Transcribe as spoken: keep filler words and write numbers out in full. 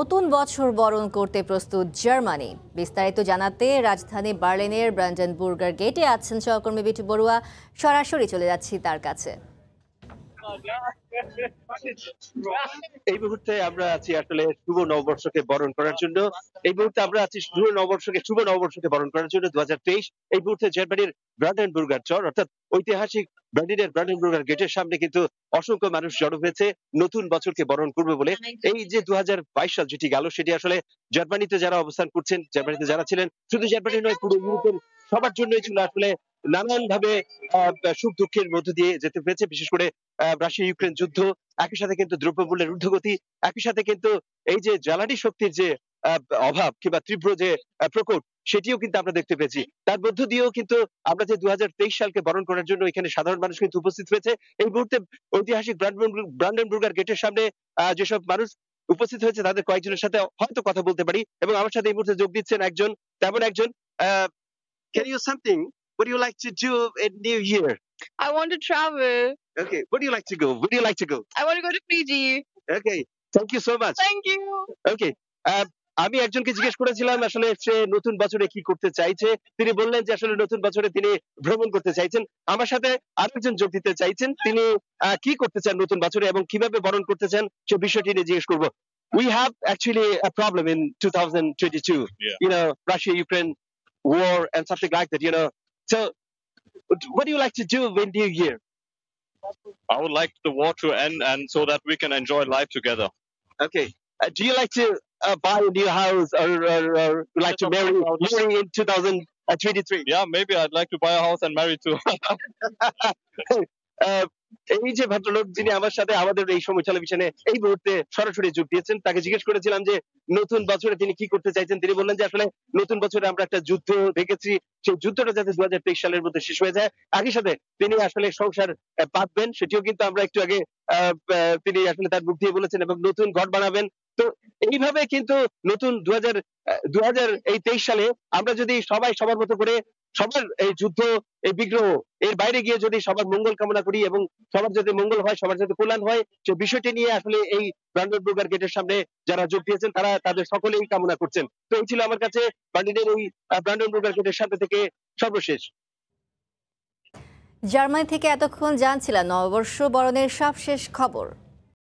নতুন বছর বরণ করতে প্রস্তুত জার্মানি। বিস্তারিত জানাতে রাজধানী বার্লিনের ব্র্যান্ডেনবুর্গার গেটে আছেন সহকর্মী বিটু বড়ুয়া। সরাসরি চলে যাচ্ছি তার কাছে। এই মুহূর্তে আমরা আছি আসলে শুভ নববর্ষকে বরণ করার জন্য এই মুহূর্তে আমরা আছি শুভ নববর্ষকে শুভ নববর্ষকে বরণ করার জন্য দুই হাজার তেইশ। এই মুহূর্তে জার্মানির ব্রান্ডেনবুর্গার চর অর্থাৎ ঐতিহাসিক বার্লিনের ব্রান্ডেনবুর্গার গেটের সামনে কিন্তু অসংখ্য মানুষ জড়ো হয়েছে নতুন বছরকে বরণ করবে বলে। এই যে দুই হাজার বাইশ সাল যেটি গেল সেটি আসলে জার্মানিতে যারা অবস্থান করছেন, জার্মানিতে যারা ছিলেন, শুধু জার্মানি নয় পুরো ইউরোপের সবার জন্যই ছিল আসলে নানান ভাবে সুখ দুঃখের মধ্য দিয়ে যেতে পেরেছে। বিশেষ করে রাশিয়া ইউক্রেন যুদ্ধ, একই সাথে কিন্তু দ্রব্যমূল্যের ঊর্ধ্বগতি, একই সাথে কিন্তু এই যে জ্বালানি শক্তির যে অভাব কিংবা তীব্র যে প্রকট সেটিও কিন্তু আমরা দেখতে পেয়েছি। তার মধ্য দিয়েও কিন্তু আমরা যে দুই হাজার তেইশ সালকে বরণ করার জন্য এখানে সাধারণ মানুষ কিন্তু উপস্থিত হয়েছে। এই মুহূর্তে ঐতিহাসিক ব্রান্ডেনবুর্গার গেটের সামনে যেসব মানুষ উপস্থিত হয়েছে তাদের কয়েকজনের সাথে হয়তো কথা বলতে পারি এবং আমার সাথে এই মুহূর্তে যোগ দিচ্ছেন একজন তেমন একজন। আহ Can you something? What do you like to do in New Year? I want to travel. Okay. Where do you like to go? Where do you like to go? I want to go to Fiji. Okay. Thank you so much. Thank you. Okay. Uh, আমি একজনকে জিজ্ঞেস করেছিলাম আসলে সে নতুন বছরে কি করতে চাইছে। তিনি বললেন যে আসলে নতুন বছরে তিনি ভ্রমণ করতে চাইছেন। আমার সাথে আরেকজন যোগ দিতে চাইছেন তিনি কি করতে চান নতুন বছরে এবং কিভাবে বরণ করতে চান সে বিষয়টি নিয়ে জিজ্ঞেস করবো। We have actually a problem in two thousand twenty-two. Yeah. You know, Russia Ukraine war and something like that, you know. So what do you like to do in New Year? I would like the war to end and so that we can enjoy life together. Okay. Uh, do you like to Uh, buy a new house or, or, or like to marry, marry in two thousand twenty-three? Yeah, maybe I'd like to buy a house and marry too. এই যে ভদ্রলোক যিনি আমার সাথে আমাদের এই সময় টেলিভিশনে এই মুহূর্তে সরাসরি যোগ দিয়েছেন তাকে জিজ্ঞেস করেছিলাম যে নতুন বছরে তিনি কি করতে চাইছেন। তিনি বললেন যে আসলে নতুন বছরে আমরা একটা যুদ্ধ দেখেছি, সেই যুদ্ধটা যাতে দু হাজার তেইশ সালের মধ্যে শেষ হয়ে যায়, একই সাথে তিনি আসলে সংসার পাতবেন সেটিও কিন্তু আমরা একটু আগে আহ তিনি আসলে তার মুখ দিয়ে বলেছেন, এবং নতুন ঘর বানাবেন। তো এইভাবে কিন্তু নতুন দু হাজার দু হাজার এই তেইশ সালে আমরা যদি সবাই সবার মতো করে সবার এই যুদ্ধ এই বিগ্রহ এর বাইরে গিয়ে যদি সবার মঙ্গল কামনা করি এবং সবার যাতে মঙ্গল হয়, সবার যাতে কল্যাণ হয়, সে বিষয়টি নিয়ে আসলে এই ব্রান্ডেনবুর্গার গেটের সামনে যারা যোগ দিয়েছেন তারা তাদের সকলেই কামনা করছেন। তো এই ছিল আমার কাছে বার্লিনের এই ব্রান্ডেনবুর্গার গেটের সামনে থেকে সর্বশেষ। জার্মানি থেকে এতক্ষণ জানছিলাম নববর্ষ বরণের সবশেষ খবর।